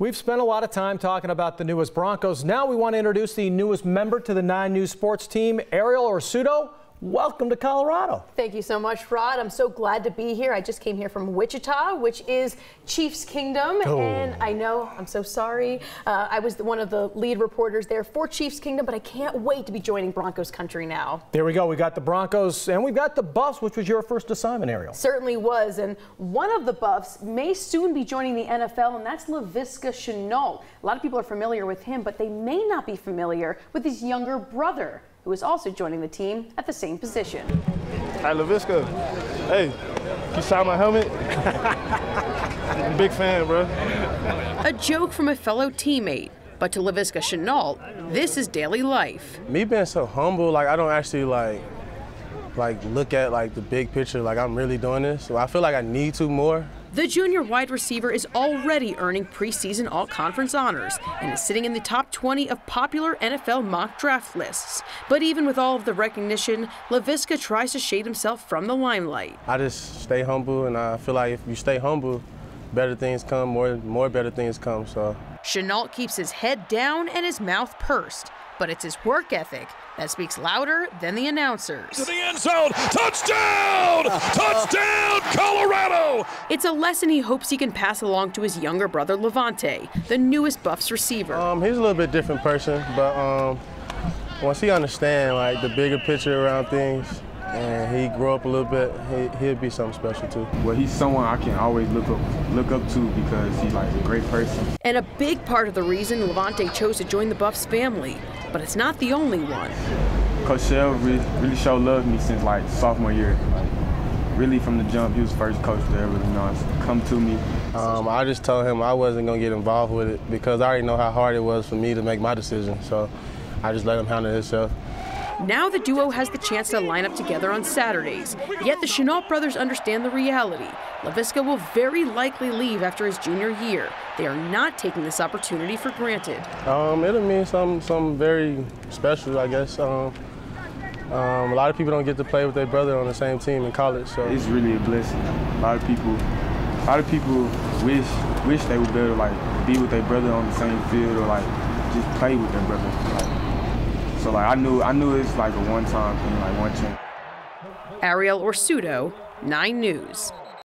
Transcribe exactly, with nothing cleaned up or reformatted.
We've spent a lot of time talking about the newest Broncos. Now we want to introduce the newest member to the Nine News Sports team, Ariel Orsuto. Welcome to Colorado. Thank you so much, Rod. I'm so glad to be here. I just came here from Wichita, which is Chiefs Kingdom. Oh. And I know, I'm so sorry. Uh, I was the, one of the lead reporters there for Chiefs Kingdom, but I can't wait to be joining Broncos country now. There we go. We got the Broncos and we've got the Buffs, which was your first assignment, Ariel. Certainly was. And one of the Buffs may soon be joining the N F L, and that's Laviska Shenault. A lot of people are familiar with him, but they may not be familiar with his younger brother, who is also joining the team at the same position. Hi, Laviska. Hey, you saw my helmet? I'm a big fan, bro. A joke from a fellow teammate, but to Laviska Shenault, this is daily life. Me being so humble, like I don't actually like, like look at like the big picture, like I'm really doing this. So I feel like I need to more. The junior wide receiver is already earning preseason all-conference honors and is sitting in the top twenty of popular N F L mock draft lists. But even with all of the recognition, Laviska tries to shade himself from the limelight. I just stay humble, and I feel like if you stay humble, better things come, more, more better things come, so. Shenault keeps his head down and his mouth pursed, but it's his work ethic that speaks louder than the announcers. To the end zone, touchdown! Touchdown, Colorado! It's a lesson he hopes he can pass along to his younger brother, Levante, the newest Buffs receiver. Um, he's a little bit different person, but um, once he understands like the bigger picture around things, and he grew up a little bit, he, he'll be something special too. Well, he's someone I can always look up, look up to because he's like a great person. And a big part of the reason Levante chose to join the Buffs family, but it's not the only one. Coach Shell really, really showed love me since like sophomore year. Like, really from the jump, he was the first coach to ever, you know, come to me. Um, I just told him I wasn't gonna get involved with it because I already know how hard it was for me to make my decision. So I just let him handle himself. Now the duo has the chance to line up together on Saturdays. Yet the Shenault brothers understand the reality. Laviska will very likely leave after his junior year. They are not taking this opportunity for granted. Um, it'll mean something, something very special, I guess. Um, um, a lot of people don't get to play with their brother on the same team in college, so it's really a blessing. A lot of people, a lot of people wish wish they would be able to like be with their brother on the same field or like just play with their brother. Like, So like I knew I knew it's like a one-time thing, like one chance. Ariel Orsuto, Nine News.